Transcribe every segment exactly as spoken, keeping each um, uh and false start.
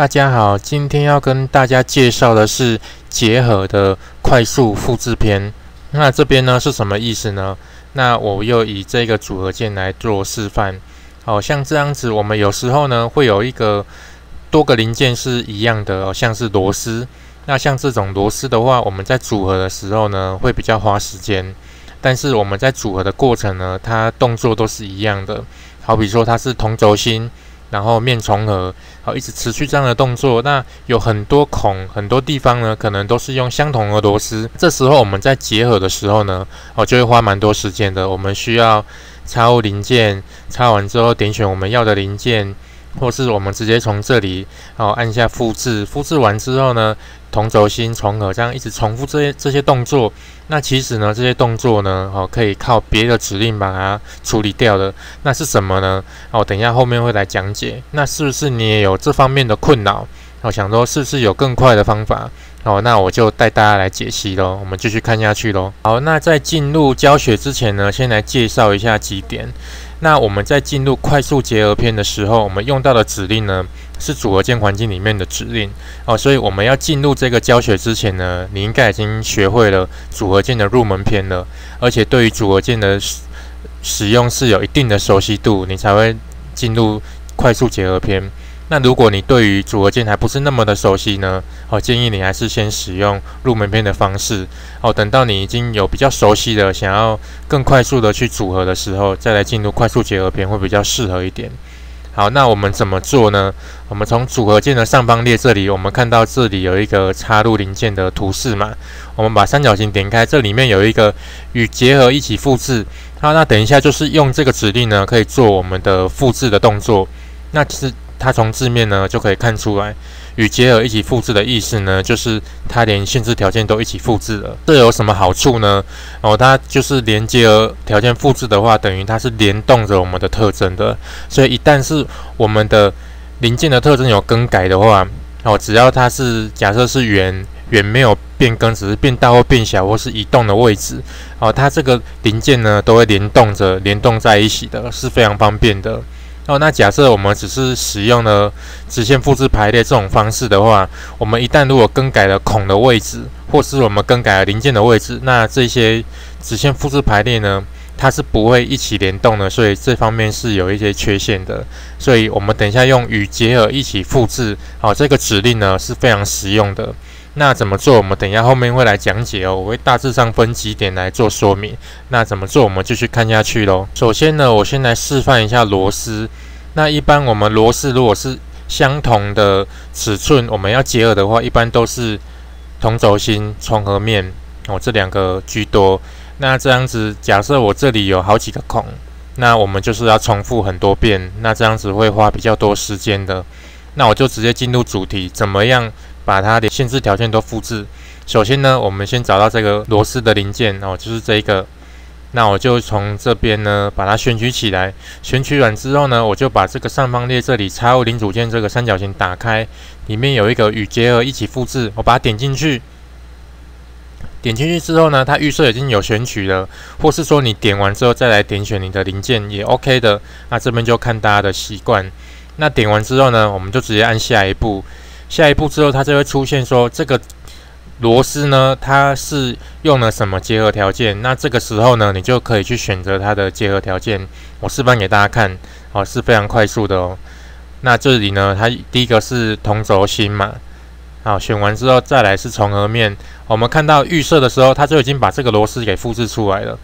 大家好，今天要跟大家介绍的是结合的快速复制篇。那这边呢是什么意思呢？那我又以这个组合键来做示范。好、哦、像这样子，我们有时候呢会有一个多个零件是一样的、哦，像是螺丝。那像这种螺丝的话，我们在组合的时候呢会比较花时间，但是我们在组合的过程呢，它动作都是一样的。好比说它是同轴心。 然后面重合，好，一直持续这样的动作。那有很多孔，很多地方呢，可能都是用相同的螺丝。这时候我们在结合的时候呢，哦，就会花蛮多时间的。我们需要插入零件，插完之后点选我们要的零件，或是我们直接从这里，哦，按下复制。复制完之后呢，同轴心重合，这样一直重复这些这些动作。那其实呢，这些动作呢，哦，可以靠别的指令把它处理掉的。那是什么呢？哦，等一下后面会来讲解。那是不是你也有这方面的困扰？哦，想说是不是有更快的方法？哦，那我就带大家来解析咯。我们继续看下去咯。好，那在进入教学之前呢，先来介绍一下几点。那我们在进入快速结合篇的时候，我们用到的指令呢？ 是组合键环境里面的指令哦，所以我们要进入这个教学之前呢，你应该已经学会了组合键的入门篇了，而且对于组合键的使用是有一定的熟悉度，你才会进入快速结合篇。那如果你对于组合键还不是那么的熟悉呢，哦，建议你还是先使用入门篇的方式哦，等到你已经有比较熟悉的，想要更快速的去组合的时候，再来进入快速结合篇会比较适合一点。 好，那我们怎么做呢？我们从组合键的上方列这里，我们看到这里有一个插入零件的图示嘛。我们把三角形点开，这里面有一个与结合一起复制。好，那等一下就是用这个指令呢，可以做我们的复制的动作。那其实它从字面呢就可以看出来，与结合一起复制的意思呢，就是它连限制条件都一起复制了。这有什么好处呢？哦，它就是连结合条件复制的话，等于它是联动着我们的特征的。所以一旦是我们的零件的特征有更改的话，哦，只要它是假设是圆，圆没有变更，只是变大或变小或是移动的位置，哦，它这个零件呢都会联动着联动在一起的，是非常方便的。 哦，那假设我们只是使用了直线复制排列这种方式的话，我们一旦如果更改了孔的位置，或是我们更改了零件的位置，那这些直线复制排列呢，它是不会一起联动的，所以这方面是有一些缺陷的。所以我们等一下用与结合一起复制，好、哦，这个指令呢是非常实用的。那怎么做？我们等一下后面会来讲解哦，我会大致上分几点来做说明。那怎么做？我们继续看下去咯。首先呢，我先来示范一下螺丝。 那一般我们螺丝如果是相同的尺寸，我们要结合的话，一般都是同轴心、重合面哦这两个居多。那这样子，假设我这里有好几个孔，那我们就是要重复很多遍，那这样子会花比较多时间的。那我就直接进入主题，怎么样把它的限制条件都复制？首先呢，我们先找到这个螺丝的零件哦，就是这一个。 那我就从这边呢，把它选取起来。选取完之后呢，我就把这个上方列这里插入零组件这个三角形打开，里面有一个与结合一起复制，我把它点进去。点进去之后呢，它预设已经有选取了，或是说你点完之后再来点选你的零件也 OK 的。那这边就看大家的习惯。那点完之后呢，我们就直接按下一步。下一步之后，它就会出现说这个。 螺丝呢，它是用了什么结合条件？那这个时候呢，你就可以去选择它的结合条件。我示范给大家看，哦，是非常快速的哦。那这里呢，它第一个是同轴心嘛，好，选完之后再来是重合面。我们看到预设的时候，它就已经把这个螺丝给复制出来了。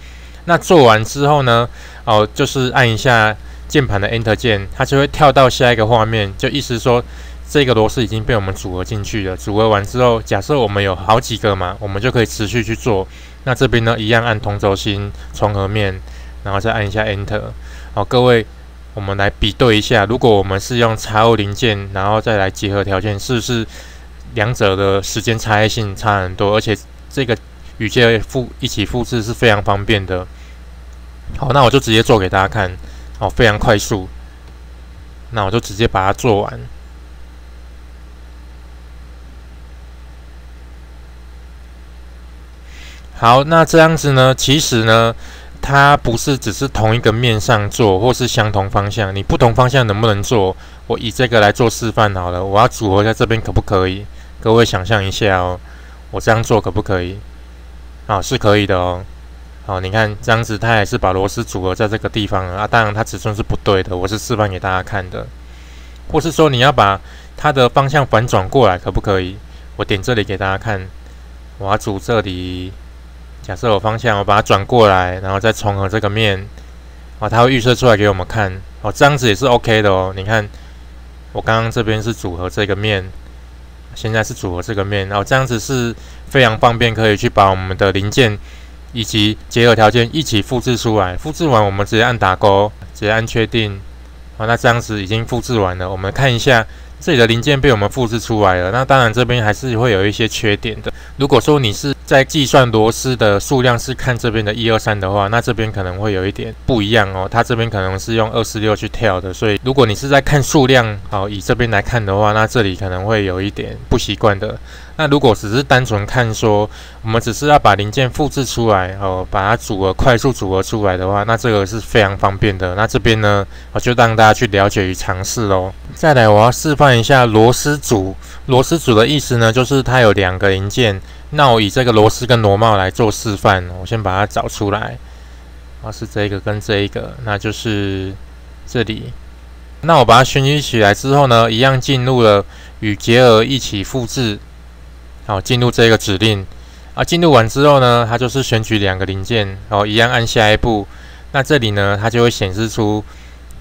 那做完之后呢，哦，就是按一下键盘的 Enter 键，它就会跳到下一个画面，就意思说。 这个螺丝已经被我们组合进去了。组合完之后，假设我们有好几个嘛，我们就可以持续去做。那这边呢，一样按同轴心、重合面，然后再按一下 Enter。好，各位，我们来比对一下，如果我们是用插入零件，然后再来结合条件，是不是两者的时间差异性差很多？而且这个与结合复一起复制是非常方便的。好，那我就直接做给大家看。好，非常快速。那我就直接把它做完。 好，那这样子呢？其实呢，它不是只是同一个面上做，或是相同方向。你不同方向能不能做？我以这个来做示范好了。我要组合在这边，可不可以？各位想象一下哦，我这样做可不可以？啊，是可以的哦。好，你看这样子，它也是把螺丝组合在这个地方了啊。当然，它尺寸是不对的，我是示范给大家看的。或是说，你要把它的方向反转过来，可不可以？我点这里给大家看，我要组这里。 假设我方向，我把它转过来，然后再重合这个面，啊，它会预设出来给我们看，哦，这样子也是 OK 的哦。你看，我刚刚这边是组合这个面，现在是组合这个面，然后这样子是非常方便，可以去把我们的零件以及结合条件一起复制出来。复制完，我们直接按打勾，直接按确定，啊，那这样子已经复制完了。我们看一下。 这里的零件被我们复制出来了，那当然这边还是会有一些缺点的。如果说你是在计算螺丝的数量是看这边的一二三的话，那这边可能会有一点不一样哦。它这边可能是用二四六去跳的，所以如果你是在看数量，好以这边来看的话，那这里可能会有一点不习惯的。那如果只是单纯看说，我们只是要把零件复制出来哦，把它组合快速组合出来的话，那这个是非常方便的。那这边呢，我就让大家去了解与尝试哦。再来，我要示范。 看一下螺丝组，螺丝组的意思呢，就是它有两个零件。那我以这个螺丝跟螺帽来做示范，我先把它找出来。啊，是这个跟这一个，那就是这里。那我把它选取起来之后呢，一样进入了与结合一起复制。好，进入这个指令。啊，进入完之后呢，它就是选取两个零件，然后一样按下一步。那这里呢，它就会显示出，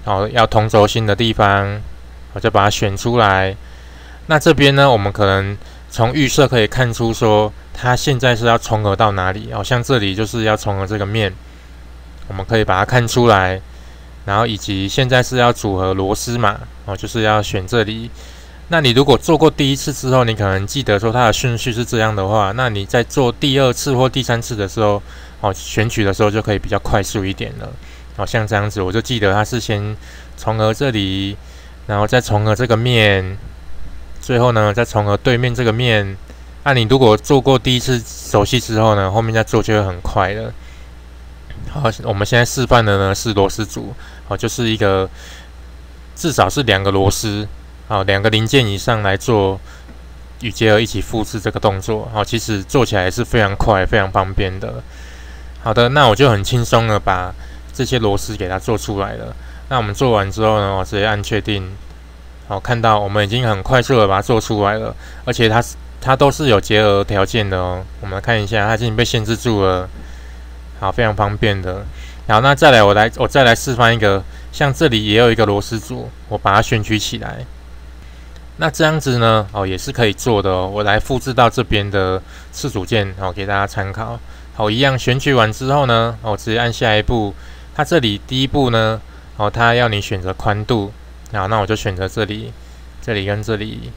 哦，要同轴心的地方。 我就把它选出来。那这边呢，我们可能从预设可以看出，说它现在是要重合到哪里。哦，像这里就是要重合这个面，我们可以把它看出来。然后以及现在是要组合螺丝嘛，哦，就是要选这里。那你如果做过第一次之后，你可能记得说它的顺序是这样的话，那你在做第二次或第三次的时候，哦，选取的时候就可以比较快速一点了。哦，像这样子，我就记得它是先重合这里。 然后再重合这个面，最后呢再重合对面这个面。那、啊、你如果做过第一次熟悉之后呢，后面再做就会很快了。好，我们现在示范的呢是螺丝组，好，就是一个至少是两个螺丝，好，两个零件以上来做与结合一起复制这个动作。好，其实做起来是非常快、非常方便的。好的，那我就很轻松的把这些螺丝给它做出来了。 那我们做完之后呢，我直接按确定。好，看到我们已经很快速的把它做出来了，而且它它都是有结合条件的哦。我们来看一下，它已经被限制住了。好，非常方便的。好，那再来，我来我再来示范一个，像这里也有一个螺丝组，我把它选取起来。那这样子呢，哦，也是可以做的哦。我来复制到这边的次组件，好、哦，给大家参考。好，一样选取完之后呢，我、哦、直接按下一步。它这里第一步呢。 哦，它要你选择宽度，好，那我就选择这里，这里跟这里。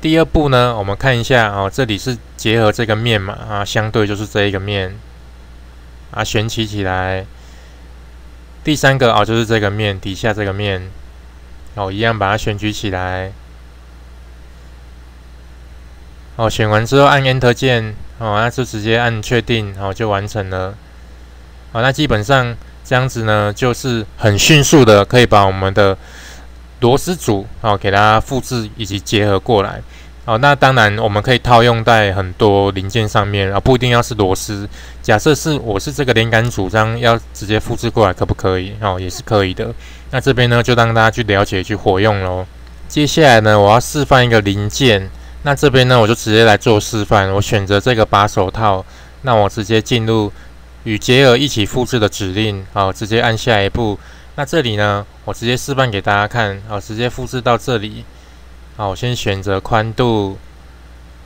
第二步呢，我们看一下哦，这里是结合这个面嘛，啊，相对就是这一个面，啊，旋起起来。第三个哦，就是这个面底下这个面，哦，一样把它选取起来。哦，选完之后按 Enter 键，哦，那就直接按确定，哦，就完成了。 好，那基本上这样子呢，就是很迅速的可以把我们的螺丝组哦给它复制以及结合过来。哦，那当然我们可以套用在很多零件上面啊，不一定要是螺丝。假设是我是这个连杆组，这样要直接复制过来可不可以？哦，也是可以的。那这边呢，就让大家去了解、去活用咯。接下来呢，我要示范一个零件。那这边呢，我就直接来做示范。我选择这个把手套，那我直接进入。 与结合一起复制的指令，好，直接按下一步。那这里呢，我直接示范给大家看，好，直接复制到这里。好，我先选择宽度，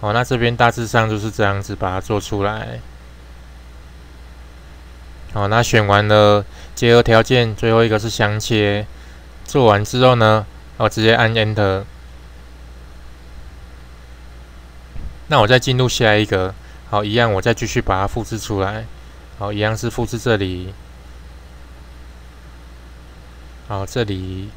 好，那这边大致上就是这样子把它做出来。好，那选完了结合条件，最后一个是相切。做完之后呢，我直接按 Enter。那我再进入下一个，好，一样我再继续把它复制出来。 好，一样是复制这里，好这里，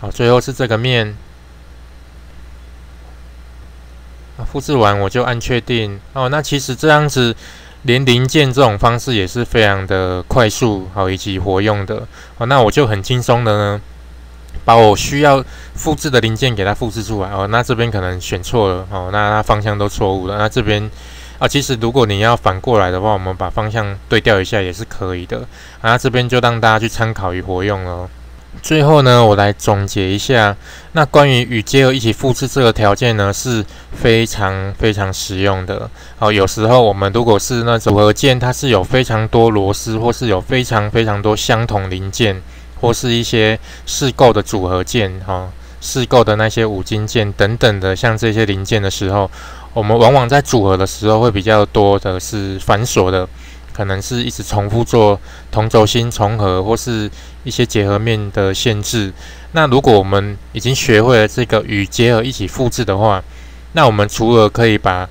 好，最后是这个面。啊，复制完我就按确定。哦，那其实这样子连零件这种方式也是非常的快速，好以及活用的。哦，那我就很轻松的呢，把我需要复制的零件给它复制出来。哦，那这边可能选错了，哦，那它方向都错误了。那这边。 啊，其实如果你要反过来的话，我们把方向对调一下也是可以的。啊，这边就让大家去参考与活用了。最后呢，我来总结一下，那关于与接而一起复制这个条件呢，是非常非常实用的。哦，有时候我们如果是那组合件，它是有非常多螺丝，或是有非常非常多相同零件，或是一些试购的组合件，哈、哦，试购的那些五金件等等的，像这些零件的时候。 我们往往在组合的时候会比较多的是繁琐的，可能是一直重复做同轴心重合或是一些结合面的限制。那如果我们已经学会了这个与结合一起复制的话，那我们除了可以把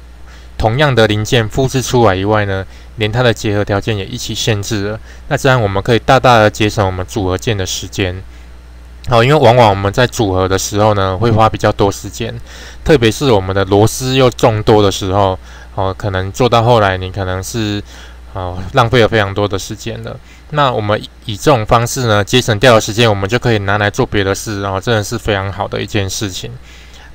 同样的零件复制出来以外呢，连它的结合条件也一起限制了。那这样我们可以大大的节省我们组合件的时间。 好，因为往往我们在组合的时候呢，会花比较多时间，特别是我们的螺丝又众多的时候，哦，可能做到后来你可能是哦浪费了非常多的时间了。那我们以这种方式呢，节省掉的时间，我们就可以拿来做别的事，然后真的是非常好的一件事情。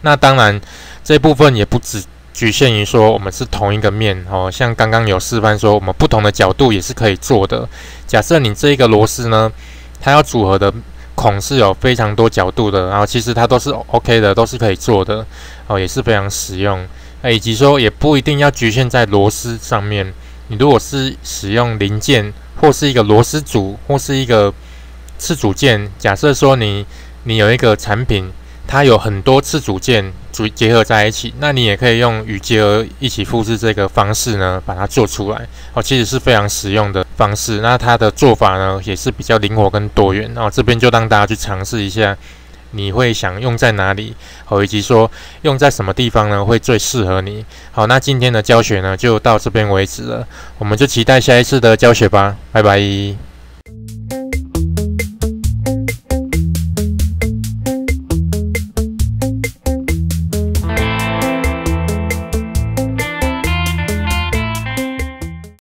那当然，这部分也不只局限于说我们是同一个面哦，像刚刚有示范说，我们不同的角度也是可以做的。假设你这一个螺丝呢，它要组合的。 孔是有非常多角度的，然后其实它都是 OK 的，都是可以做的，哦，也是非常实用。那以及说也不一定要局限在螺丝上面，你如果是使用零件或是一个螺丝组或是一个次组件，假设说你你有一个产品，它有很多次组件组结合在一起，那你也可以用与结合一起复制这个方式呢，把它做出来，哦，其实是非常实用的。 方式，那它的做法呢也是比较灵活跟多元，然后这边就让大家去尝试一下，你会想用在哪里，好，以及说用在什么地方呢会最适合你。好，那今天的教学呢就到这边为止了，我们就期待下一次的教学吧，拜拜。